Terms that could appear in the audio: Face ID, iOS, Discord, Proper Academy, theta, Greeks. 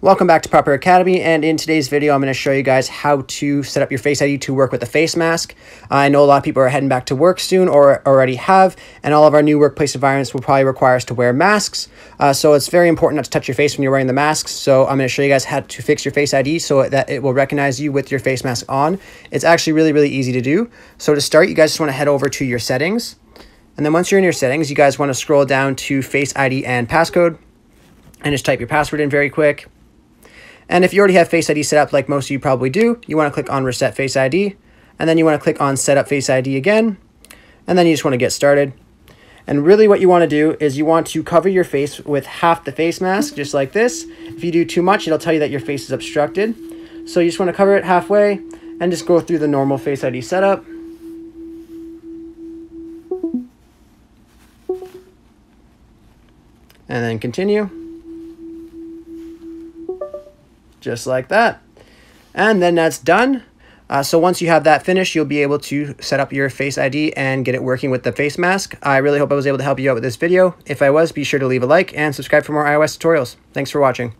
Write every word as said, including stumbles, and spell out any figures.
Welcome back to Proper Academy, and in today's video I'm going to show you guys how to set up your Face I D to work with a face mask. I know a lot of people are heading back to work soon or already have, and all of our new workplace environments will probably require us to wear masks, uh, so it's very important not to touch your face when you're wearing the masks. So I'm going to show you guys how to fix your Face I D so that it will recognize you with your face mask on. It's actually really really easy to do. So to start, you guys just want to head over to your settings, and then once you're in your settings you guys want to scroll down to Face I D and passcode and just type your password in very quick. And if you already have Face I D set up, like most of you probably do, you want to click on Reset Face I D, and then you want to click on Set Up Face I D again, and then you just want to get started. And really what you want to do is you want to cover your face with half the face mask, just like this. If you do too much, it'll tell you that your face is obstructed. So you just want to cover it halfway and just go through the normal Face I D setup. And then continue. Just like that, and then that's done. Uh, so once you have that finished, you'll be able to set up your Face I D and get it working with the face mask. I really hope I was able to help you out with this video. If I was, be sure to leave a like and subscribe for more iOS tutorials. Thanks for watching.